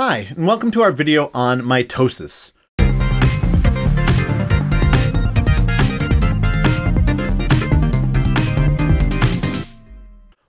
Hi, and welcome to our video on mitosis.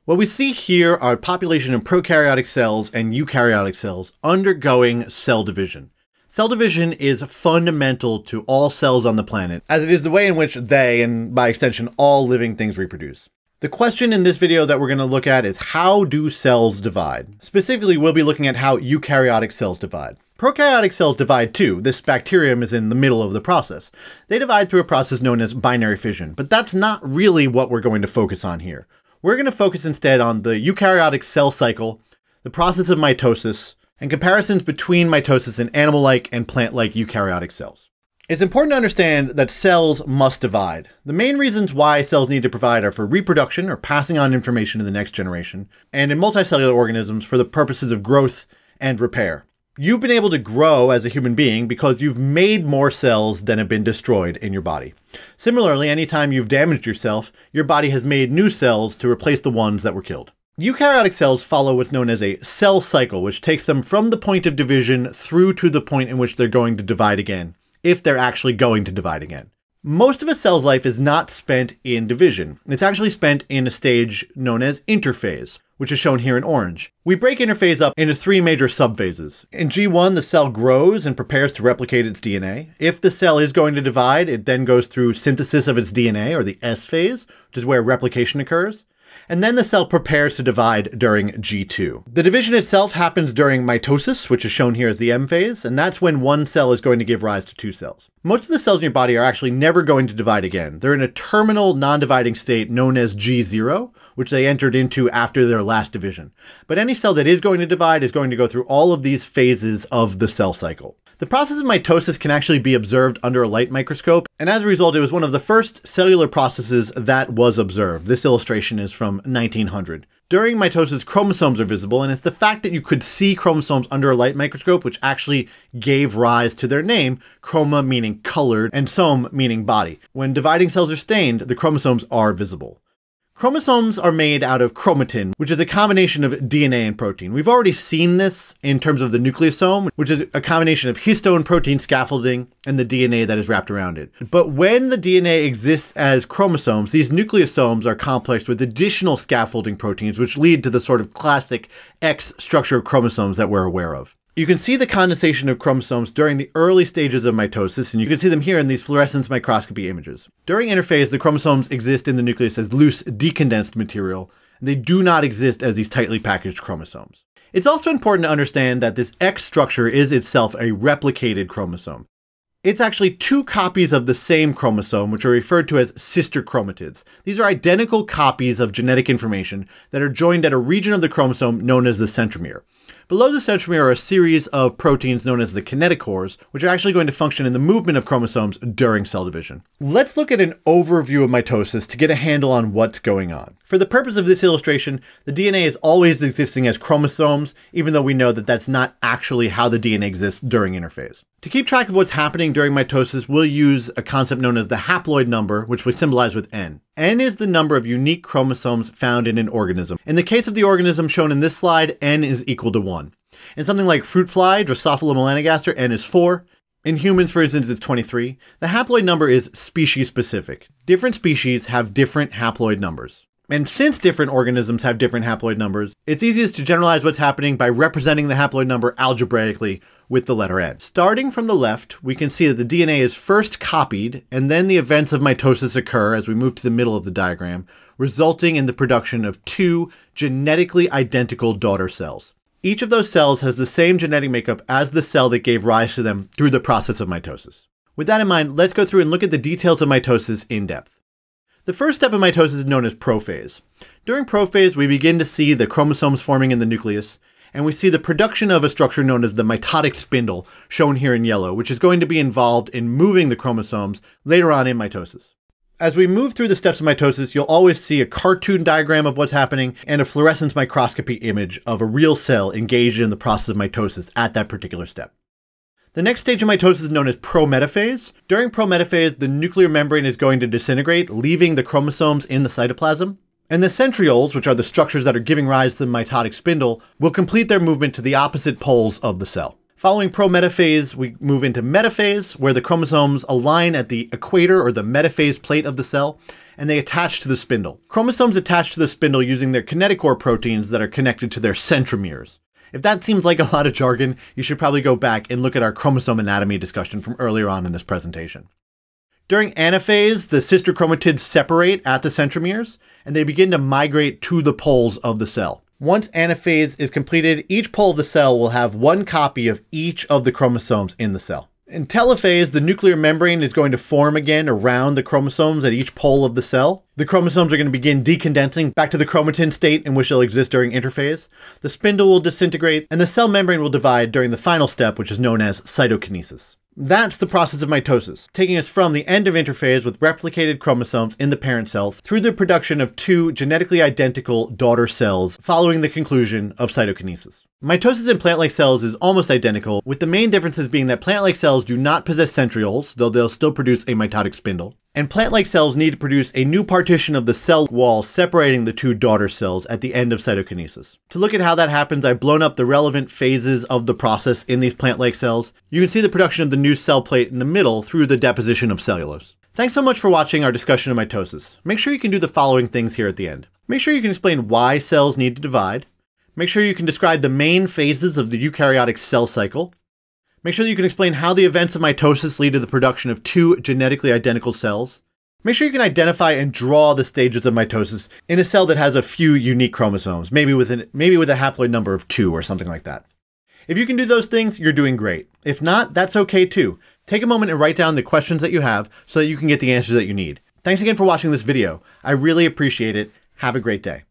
What we see here are a population of prokaryotic cells and eukaryotic cells undergoing cell division. Cell division is fundamental to all cells on the planet, as it is the way in which they, and by extension, all living things reproduce. The question in this video that we're going to look at is, how do cells divide? Specifically, we'll be looking at how eukaryotic cells divide. Prokaryotic cells divide too. This bacterium is in the middle of the process. They divide through a process known as binary fission, but that's not really what we're going to focus on here. We're going to focus instead on the eukaryotic cell cycle, the process of mitosis, and comparisons between mitosis in animal-like and plant-like eukaryotic cells. It's important to understand that cells must divide. The main reasons why cells need to divide are for reproduction, or passing on information to the next generation, and in multicellular organisms for the purposes of growth and repair. You've been able to grow as a human being because you've made more cells than have been destroyed in your body. Similarly, anytime you've damaged yourself, your body has made new cells to replace the ones that were killed. Eukaryotic cells follow what's known as a cell cycle, which takes them from the point of division through to the point in which they're going to divide again, if they're actually going to divide again. Most of a cell's life is not spent in division. It's actually spent in a stage known as interphase, which is shown here in orange. We break interphase up into three major subphases. In G1, the cell grows and prepares to replicate its DNA. If the cell is going to divide, it then goes through synthesis of its DNA, or the S phase, which is where replication occurs. And then the cell prepares to divide during G2. The division itself happens during mitosis, which is shown here as the M phase, and that's when one cell is going to give rise to two cells. Most of the cells in your body are actually never going to divide again. They're in a terminal non-dividing state known as G0, which they entered into after their last division. But any cell that is going to divide is going to go through all of these phases of the cell cycle. The process of mitosis can actually be observed under a light microscope, and as a result, it was one of the first cellular processes that was observed. This illustration is from 1900. During mitosis, chromosomes are visible, and it's the fact that you could see chromosomes under a light microscope which actually gave rise to their name, chroma meaning colored, and some meaning body. When dividing cells are stained, the chromosomes are visible. Chromosomes are made out of chromatin, which is a combination of DNA and protein. We've already seen this in terms of the nucleosome, which is a combination of histone protein scaffolding and the DNA that is wrapped around it. But when the DNA exists as chromosomes, these nucleosomes are complexed with additional scaffolding proteins, which lead to the sort of classic X structure of chromosomes that we're aware of. You can see the condensation of chromosomes during the early stages of mitosis, and you can see them here in these fluorescence microscopy images. During interphase, the chromosomes exist in the nucleus as loose, decondensed material, and they do not exist as these tightly packaged chromosomes. It's also important to understand that this X structure is itself a replicated chromosome. It's actually two copies of the same chromosome, which are referred to as sister chromatids. These are identical copies of genetic information that are joined at a region of the chromosome known as the centromere. Below the centromere are a series of proteins known as the kinetochores, which are actually going to function in the movement of chromosomes during cell division. Let's look at an overview of mitosis to get a handle on what's going on. For the purpose of this illustration, the DNA is always existing as chromosomes, even though we know that that's not actually how the DNA exists during interphase. To keep track of what's happening during mitosis, we'll use a concept known as the haploid number, which we symbolize with N. N is the number of unique chromosomes found in an organism. In the case of the organism shown in this slide, N is equal to 1. In something like fruit fly, Drosophila melanogaster, N is 4. In humans, for instance, it's 23. The haploid number is species specific. Different species have different haploid numbers. And since different organisms have different haploid numbers, it's easiest to generalize what's happening by representing the haploid number algebraically with the letter N. Starting from the left, we can see that the DNA is first copied, and then the events of mitosis occur as we move to the middle of the diagram, resulting in the production of two genetically identical daughter cells. Each of those cells has the same genetic makeup as the cell that gave rise to them through the process of mitosis. With that in mind, let's go through and look at the details of mitosis in depth. The first step of mitosis is known as prophase. During prophase, we begin to see the chromosomes forming in the nucleus, and we see the production of a structure known as the mitotic spindle, shown here in yellow, which is going to be involved in moving the chromosomes later on in mitosis. As we move through the steps of mitosis, you'll always see a cartoon diagram of what's happening and a fluorescence microscopy image of a real cell engaged in the process of mitosis at that particular step. The next stage of mitosis is known as prometaphase. During prometaphase, the nuclear membrane is going to disintegrate, leaving the chromosomes in the cytoplasm. And the centrioles, which are the structures that are giving rise to the mitotic spindle, will complete their movement to the opposite poles of the cell. Following prometaphase, we move into metaphase, where the chromosomes align at the equator or the metaphase plate of the cell, and they attach to the spindle. Chromosomes attach to the spindle using their kinetochore proteins that are connected to their centromeres. If that seems like a lot of jargon, you should probably go back and look at our chromosome anatomy discussion from earlier on in this presentation. During anaphase, the sister chromatids separate at the centromeres, and they begin to migrate to the poles of the cell. Once anaphase is completed, each pole of the cell will have one copy of each of the chromosomes in the cell. In telophase, the nuclear membrane is going to form again around the chromosomes at each pole of the cell. The chromosomes are going to begin decondensing back to the chromatin state in which they'll exist during interphase. The spindle will disintegrate, and the cell membrane will divide during the final step, which is known as cytokinesis. That's the process of mitosis, taking us from the end of interphase with replicated chromosomes in the parent cell through the production of two genetically identical daughter cells following the conclusion of cytokinesis. Mitosis in plant-like cells is almost identical, with the main differences being that plant-like cells do not possess centrioles, though they'll still produce a mitotic spindle, and plant-like cells need to produce a new partition of the cell wall separating the two daughter cells at the end of cytokinesis. To look at how that happens, I've blown up the relevant phases of the process in these plant-like cells. You can see the production of the new cell plate in the middle through the deposition of cellulose. Thanks so much for watching our discussion of mitosis. Make sure you can do the following things here at the end. Make sure you can explain why cells need to divide. Make sure you can describe the main phases of the eukaryotic cell cycle. Make sure that you can explain how the events of mitosis lead to the production of two genetically identical cells. Make sure you can identify and draw the stages of mitosis in a cell that has a few unique chromosomes, maybe with a haploid number of 2 or something like that. If you can do those things, you're doing great. If not, that's okay too. Take a moment and write down the questions that you have so that you can get the answers that you need. Thanks again for watching this video. I really appreciate it. Have a great day.